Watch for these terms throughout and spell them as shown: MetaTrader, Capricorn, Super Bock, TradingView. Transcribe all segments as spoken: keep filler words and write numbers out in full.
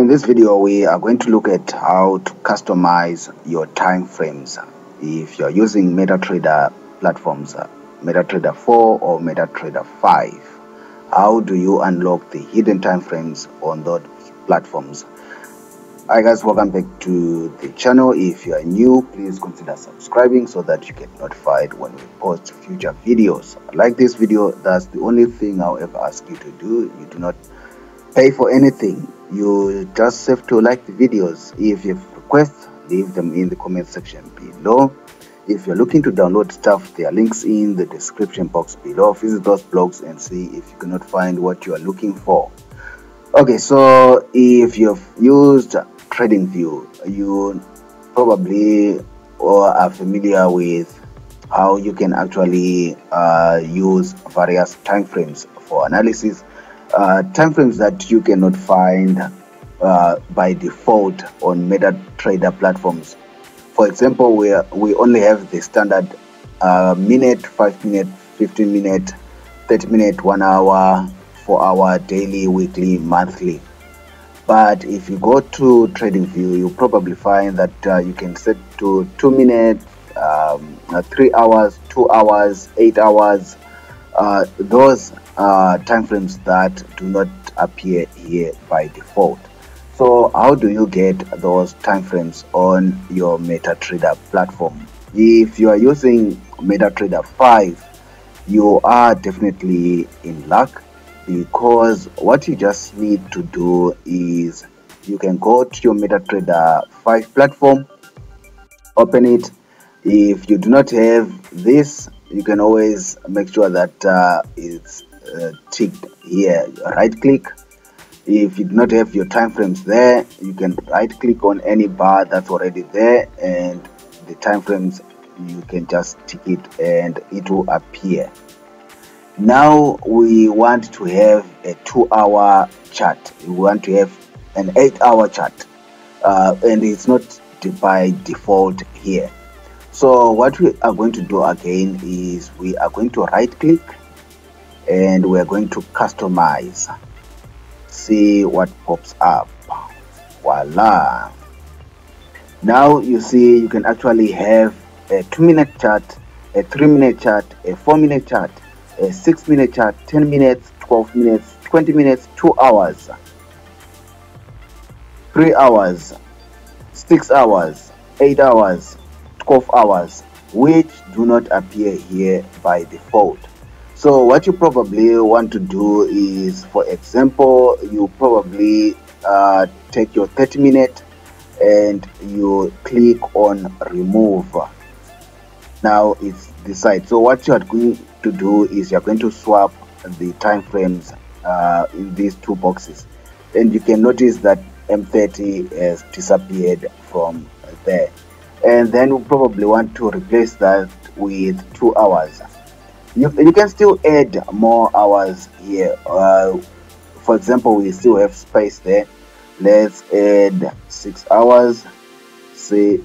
In this video, we are going to look at how to customize your time frames if you're using MetaTrader platforms, MetaTrader four or MetaTrader five. How do you unlock the hidden time frames on those platforms? Hi guys, welcome back to the channel. If you are new, please consider subscribing so that you get notified when we post future videos. Like this video, that's the only thing I'll ever ask you to do. You do not pay for anything. You just have to like the videos. If you have requests, leave them in the comment section below. If you're looking to download stuff, there are links in the description box below. Visit those blogs and see if you cannot find what you are looking for. Okay, so if you've used TradingView, you probably are familiar with how you can actually uh, use various time frames for analysis. Uh, time frames that you cannot find uh, by default on MetaTrader platforms. For example, we are, we only have the standard uh, minute, five minute, fifteen minute, thirty minute, one hour, four hour, daily, weekly, monthly. But if you go to TradingView, you probably find that uh, you can set to two minutes, um, three hours, two hours, eight hours. Uh, those uh, time frames that do not appear here by default. So how do you get those time frames on your MetaTrader platform? If you are using MetaTrader five, you are definitely in luck, because what you just need to do is you can go to your MetaTrader five platform, open it. If you do not have this, you can always make sure that uh, it's uh, ticked here. Right click. If you do not have your time frames there, you can right click on any bar that's already there, and the time frames you can just tick it and it will appear. Now we want to have a two hour chart, we want to have an eight hour chart, uh, and it's not by default here. So what we are going to do again is we are going to right click and we are going to customize. See what pops up. Voila. Now you see you can actually have a two minute chart, a three minute chart, a four minute chart, a six minute chart, ten minutes, twelve minutes, twenty minutes, two hours, three hours, six hours, eight hours. twelve hours, which do not appear here by default. So what you probably want to do is, for example, you probably uh, take your thirty minute and you click on remove. Now it's decided. So what you are going to do is you're going to swap the time frames uh, in these two boxes, and you can notice that M thirty has disappeared from there. And then we probably want to replace that with two hours. You, you can still add more hours here. Uh, for example, we still have space there. Let's add six hours. See,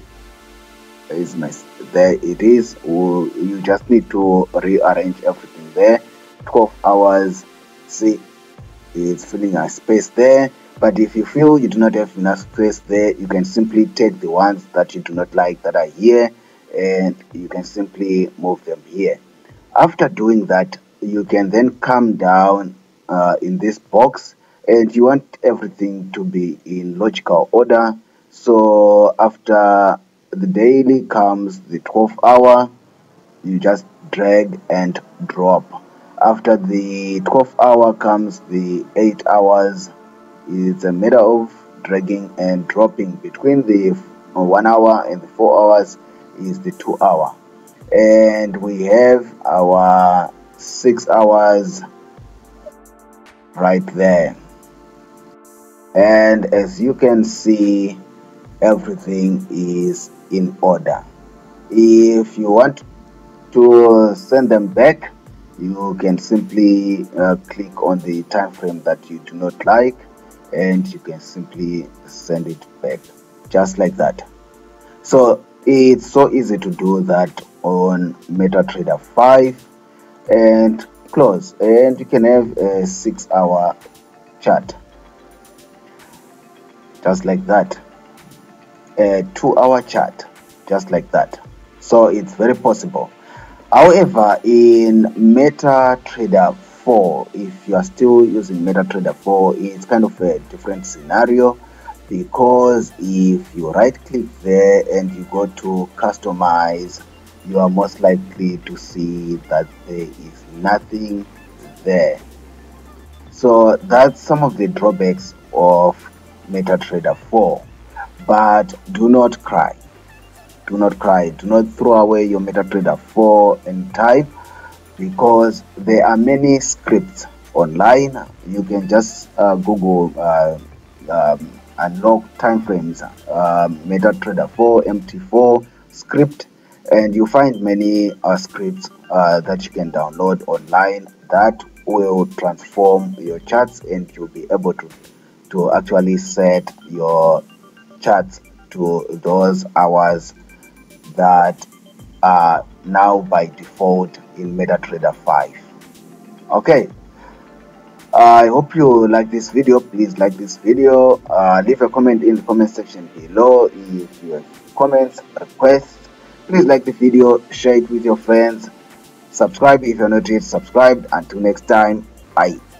it's nice. There it is. We'll, you just need to rearrange everything there. twelve hours. See, it's filling a space there. But if you feel you do not have enough space there, you can simply take the ones that you do not like that are here, and you can simply move them here. After doing that, you can then come down uh, in this box, and you want everything to be in logical order. So after the daily comes the twelve hour, you just drag and drop. After the twelve hour comes the eight hours. It's a matter of dragging and dropping. Between the one hour and the four hours is the two hour, and we have our six hours right there. And as you can see, everything is in order. If you want to send them back, you can simply uh, click on the time frame that you do not like, and you can simply send it back just like that. So it's so easy to do that on MetaTrader five. And close, and you can have a six hour chart. just like that, a two hour chart, just like that. So it's very possible. However, in MetaTrader four, if you are still using MetaTrader four, it's kind of a different scenario, because if you right click there and you go to customize, you are most likely to see that there is nothing there. So that's some of the drawbacks of MetaTrader four. But do not cry. Do not cry. Do not throw away your MetaTrader four and type, because there are many scripts online. You can just uh, Google uh, um, unlock timeframes, uh, MetaTrader four, M T four script, and you find many uh, scripts uh, that you can download online that will transform your charts, and you'll be able to to actually set your charts to those hours that are now by default in MetaTrader five. Okay, I hope you like this video. Please like this video, uh, leave a comment in the comment section below if you have comments, requests. Please like the video, share it with your friends, subscribe if you're not yet subscribed. Until next time, bye.